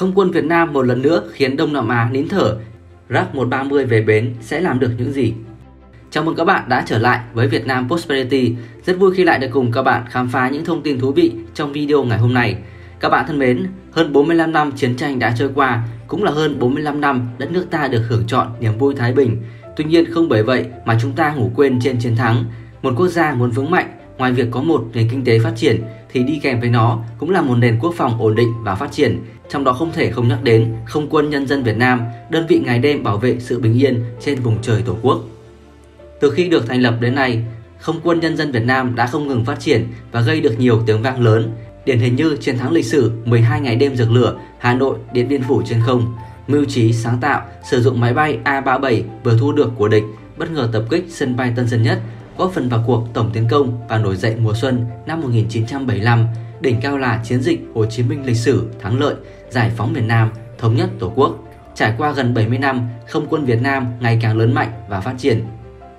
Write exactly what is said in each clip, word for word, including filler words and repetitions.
Không quân Việt Nam một lần nữa khiến Đông Nam Á nín thở. Rak một ba không về bến sẽ làm được những gì? Chào mừng các bạn đã trở lại với Việt Nam Prosperity. Rất vui khi lại được cùng các bạn khám phá những thông tin thú vị trong video ngày hôm nay. Các bạn thân mến, hơn bốn mươi lăm năm chiến tranh đã trôi qua, cũng là hơn bốn mươi lăm năm đất nước ta được hưởng trọn niềm vui thái bình. Tuy nhiên không bởi vậy mà chúng ta ngủ quên trên chiến thắng. Một quốc gia muốn vững mạnh, ngoài việc có một nền kinh tế phát triển thì đi kèm với nó cũng là một nền quốc phòng ổn định và phát triển. Trong đó không thể không nhắc đến Không quân Nhân dân Việt Nam, đơn vị ngày đêm bảo vệ sự bình yên trên vùng trời Tổ quốc. Từ khi được thành lập đến nay, Không quân Nhân dân Việt Nam đã không ngừng phát triển và gây được nhiều tiếng vang lớn. Điển hình như chiến thắng lịch sử mười hai ngày đêm dược lửa Hà Nội Điện Biên Phủ trên không, mưu trí sáng tạo sử dụng máy bay A ba mươi bảy vừa thu được của địch, bất ngờ tập kích sân bay Tân Sơn Nhất, góp phần vào cuộc tổng tiến công và nổi dậy mùa xuân năm một nghìn chín trăm bảy mươi lăm, đỉnh cao là chiến dịch Hồ Chí Minh lịch sử thắng lợi, giải phóng miền Nam, thống nhất Tổ quốc. Trải qua gần bảy mươi năm, Không quân Việt Nam ngày càng lớn mạnh và phát triển.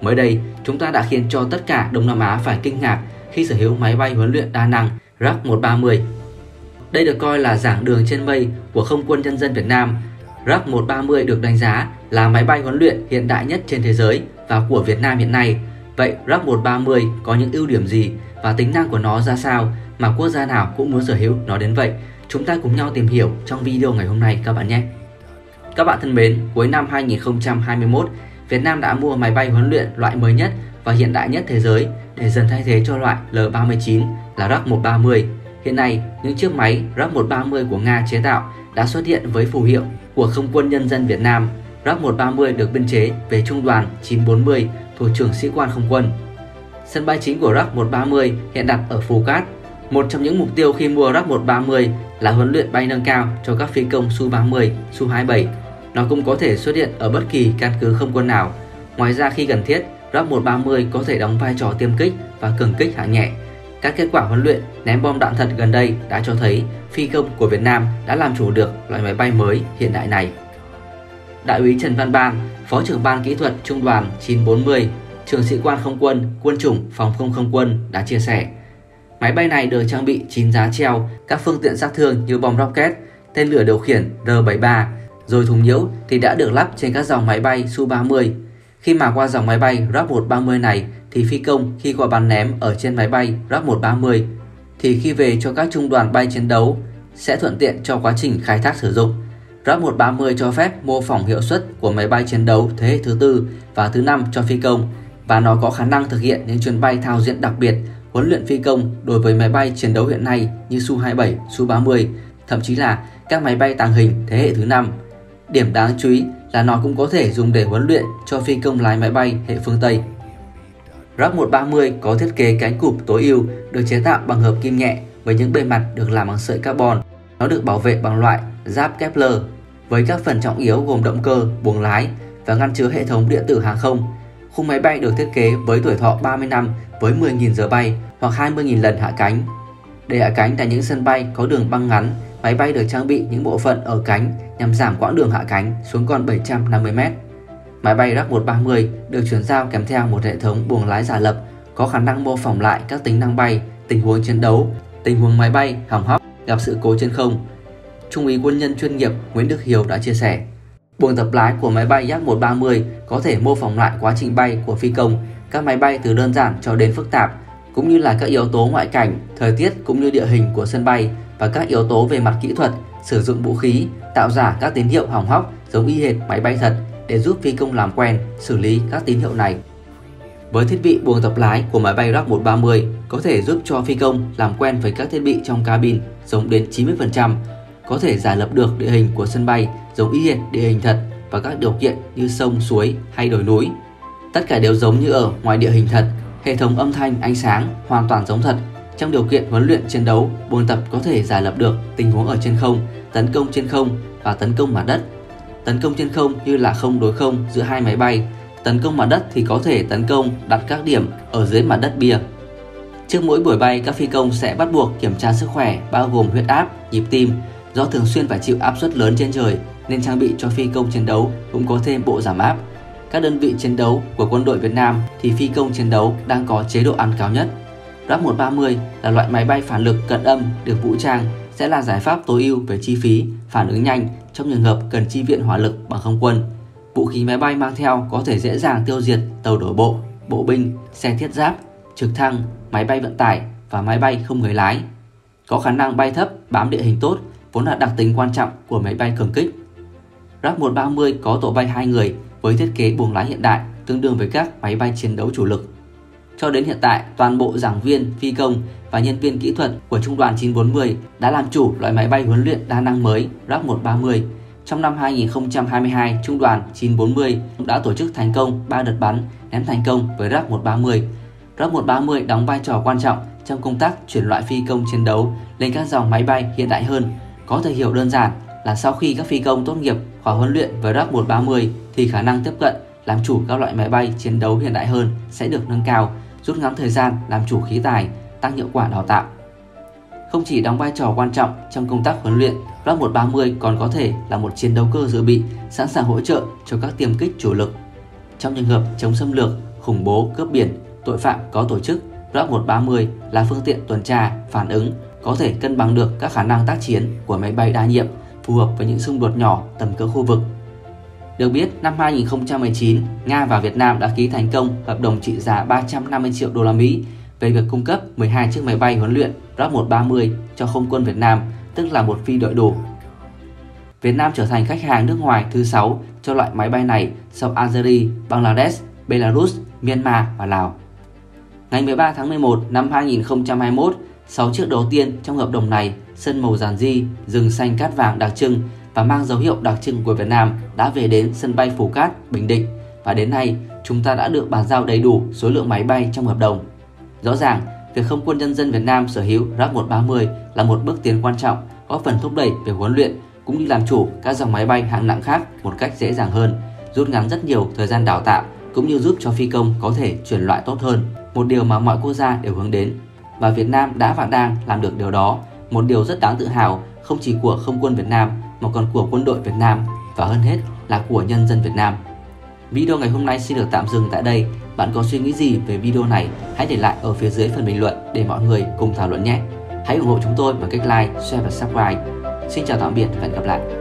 Mới đây, chúng ta đã khiến cho tất cả Đông Nam Á phải kinh ngạc khi sở hữu máy bay huấn luyện đa năng Rak một ba không. Đây được coi là giảng đường trên mây của Không quân Nhân dân Việt Nam. Rak một ba không được đánh giá là máy bay huấn luyện hiện đại nhất trên thế giới và của Việt Nam hiện nay. Vậy Rak một ba không có những ưu điểm gì và tính năng của nó ra sao mà quốc gia nào cũng muốn sở hữu nó đến vậy? Chúng ta cùng nhau tìm hiểu trong video ngày hôm nay các bạn nhé. Các bạn thân mến, cuối năm hai nghìn không trăm hai mươi mốt, Việt Nam đã mua máy bay huấn luyện loại mới nhất và hiện đại nhất thế giới để dần thay thế cho loại L ba mươi chín là Rak một ba không. Hiện nay, những chiếc máy Rak một ba không của Nga chế tạo đã xuất hiện với phù hiệu của Không quân Nhân dân Việt Nam. Rak một ba không được biên chế về Trung đoàn chín bốn mươi, Thủ trưởng Sĩ quan Không quân. Sân bay chính của Rak một ba không hiện đặt ở Phù Cát. Một trong những mục tiêu khi mua Rak một ba không là huấn luyện bay nâng cao cho các phi công Su ba mươi, Su hai mươi bảy. Nó cũng có thể xuất hiện ở bất kỳ căn cứ không quân nào. Ngoài ra khi cần thiết, Rak một ba không có thể đóng vai trò tiêm kích và cường kích hạng nhẹ. Các kết quả huấn luyện ném bom đạn thật gần đây đã cho thấy phi công của Việt Nam đã làm chủ được loại máy bay mới hiện đại này. Đại úy Trần Văn Ban, Phó trưởng Ban Kỹ thuật Trung đoàn chín bốn mươi, Trường Sĩ quan Không quân, Quân chủng Phòng không Không quân đã chia sẻ. Máy bay này được trang bị chín giá treo, các phương tiện sát thương như bom rocket, tên lửa điều khiển R bảy ba, rồi thùng nhiễu thì đã được lắp trên các dòng máy bay Su ba mươi. Khi mà qua dòng máy bay Rak một ba không này thì phi công khi qua bắn ném ở trên máy bay Rak một ba không thì khi về cho các trung đoàn bay chiến đấu sẽ thuận tiện cho quá trình khai thác sử dụng. Rak một ba không cho phép mô phỏng hiệu suất của máy bay chiến đấu thế hệ thứ tư và thứ năm cho phi công và nó có khả năng thực hiện những chuyến bay thao diễn đặc biệt, huấn luyện phi công đối với máy bay chiến đấu hiện nay như Su hai mươi bảy, Su ba mươi, thậm chí là các máy bay tàng hình thế hệ thứ năm. Điểm đáng chú ý là nó cũng có thể dùng để huấn luyện cho phi công lái máy bay hệ phương Tây. Rak một ba không có thiết kế cánh cụp tối ưu được chế tạo bằng hợp kim nhẹ với những bề mặt được làm bằng sợi carbon. Nó được bảo vệ bằng loại giáp Kevlar với các phần trọng yếu gồm động cơ, buồng lái và ngăn chứa hệ thống điện tử hàng không. Khung máy bay được thiết kế với tuổi thọ ba mươi năm với mười nghìn giờ bay hoặc hai mươi nghìn lần hạ cánh. Để hạ cánh tại những sân bay có đường băng ngắn, máy bay được trang bị những bộ phận ở cánh nhằm giảm quãng đường hạ cánh xuống còn bảy trăm năm mươi mét. Máy bay Rak một ba không được chuyển giao kèm theo một hệ thống buồng lái giả lập có khả năng mô phỏng lại các tính năng bay, tình huống chiến đấu, tình huống máy bay hỏng hóc, gặp sự cố trên không. Trung úy quân nhân chuyên nghiệp Nguyễn Đức Hiếu đã chia sẻ. Buồng tập lái của máy bay Yak một ba không có thể mô phỏng lại quá trình bay của phi công, các máy bay từ đơn giản cho đến phức tạp, cũng như là các yếu tố ngoại cảnh, thời tiết cũng như địa hình của sân bay và các yếu tố về mặt kỹ thuật, sử dụng vũ khí, tạo giả các tín hiệu hỏng hóc giống y hệt máy bay thật để giúp phi công làm quen, xử lý các tín hiệu này. Với thiết bị buồng tập lái của máy bay Rak một ba không có thể giúp cho phi công làm quen với các thiết bị trong cabin giống đến chín mươi phần trăm, có thể giả lập được địa hình của sân bay giống y hệt địa hình thật và các điều kiện như sông, suối hay đồi núi. Tất cả đều giống như ở ngoài địa hình thật, hệ thống âm thanh, ánh sáng hoàn toàn giống thật. Trong điều kiện huấn luyện chiến đấu, buồng tập có thể giả lập được tình huống ở trên không, tấn công trên không và tấn công mặt đất. Tấn công trên không như là không đối không giữa hai máy bay, tấn công mặt đất thì có thể tấn công đặt các điểm ở dưới mặt đất bia. Trước mỗi buổi bay, các phi công sẽ bắt buộc kiểm tra sức khỏe bao gồm huyết áp, nhịp tim. Do thường xuyên phải chịu áp suất lớn trên trời nên trang bị cho phi công chiến đấu cũng có thêm bộ giảm áp. Các đơn vị chiến đấu của quân đội Việt Nam thì phi công chiến đấu đang có chế độ ăn cao nhất. Rak một ba không là loại máy bay phản lực cận âm được vũ trang sẽ là giải pháp tối ưu về chi phí, phản ứng nhanh trong trường hợp cần chi viện hỏa lực bằng không quân. Vũ khí máy bay mang theo có thể dễ dàng tiêu diệt tàu đổ bộ, bộ binh, xe thiết giáp, trực thăng, máy bay vận tải và máy bay không người lái. Có khả năng bay thấp, bám địa hình tốt, vốn là đặc tính quan trọng của máy bay cường kích. R một ba mươi có tổ bay hai người với thiết kế buồng lái hiện đại tương đương với các máy bay chiến đấu chủ lực. Cho đến hiện tại, toàn bộ giảng viên, phi công và nhân viên kỹ thuật của Trung đoàn chín bốn mươi đã làm chủ loại máy bay huấn luyện đa năng mới R một ba mươi. Trong năm hai nghìn không trăm hai mươi hai, Trung đoàn chín bốn mươi đã tổ chức thành công ba đợt bắn ném thành công với R một ba mươi. R một ba mươi đóng vai trò quan trọng trong công tác chuyển loại phi công chiến đấu lên các dòng máy bay hiện đại hơn. Có thể hiểu đơn giản là sau khi các phi công tốt nghiệp khóa huấn luyện với R một ba mươi thì khả năng tiếp cận làm chủ các loại máy bay chiến đấu hiện đại hơn sẽ được nâng cao, rút ngắn thời gian làm chủ khí tài, tăng hiệu quả đào tạo. Không chỉ đóng vai trò quan trọng trong công tác huấn luyện, R một ba mươi còn có thể là một chiến đấu cơ dự bị sẵn sàng hỗ trợ cho các tiềm kích chủ lực. Trong trường hợp chống xâm lược, khủng bố, cướp biển, tội phạm có tổ chức, R một ba mươi là phương tiện tuần tra, phản ứng, có thể cân bằng được các khả năng tác chiến của máy bay đa nhiệm, phù hợp với những xung đột nhỏ tầm cỡ khu vực. Được biết, năm hai nghìn không trăm mười chín, Nga và Việt Nam đã ký thành công hợp đồng trị giá ba trăm năm mươi triệu đô la Mỹ về việc cung cấp mười hai chiếc máy bay huấn luyện R một ba mươi cho không quân Việt Nam, tức là một phi đội đủ. Việt Nam trở thành khách hàng nước ngoài thứ sáu cho loại máy bay này sau Algeria, Bangladesh, Belarus, Myanmar và Lào. Ngày mười ba tháng mười một năm hai nghìn không trăm hai mươi mốt, sáu chiếc đầu tiên trong hợp đồng này, sân màu giản dị, rừng xanh cát vàng đặc trưng và mang dấu hiệu đặc trưng của Việt Nam đã về đến sân bay Phù Cát, Bình Định, và đến nay chúng ta đã được bàn giao đầy đủ số lượng máy bay trong hợp đồng. Rõ ràng, việc Không quân Nhân dân Việt Nam sở hữu R một ba mươi là một bước tiến quan trọng, góp phần thúc đẩy việc huấn luyện cũng như làm chủ các dòng máy bay hạng nặng khác một cách dễ dàng hơn, rút ngắn rất nhiều thời gian đào tạo cũng như giúp cho phi công có thể chuyển loại tốt hơn, một điều mà mọi quốc gia đều hướng đến. Và Việt Nam đã và đang làm được điều đó, một điều rất đáng tự hào không chỉ của Không quân Việt Nam mà còn của quân đội Việt Nam và hơn hết là của nhân dân Việt Nam. Video ngày hôm nay xin được tạm dừng tại đây. Bạn có suy nghĩ gì về video này? Hãy để lại ở phía dưới phần bình luận để mọi người cùng thảo luận nhé. Hãy ủng hộ chúng tôi bằng cách like, share và subscribe. Xin chào tạm biệt và hẹn gặp lại.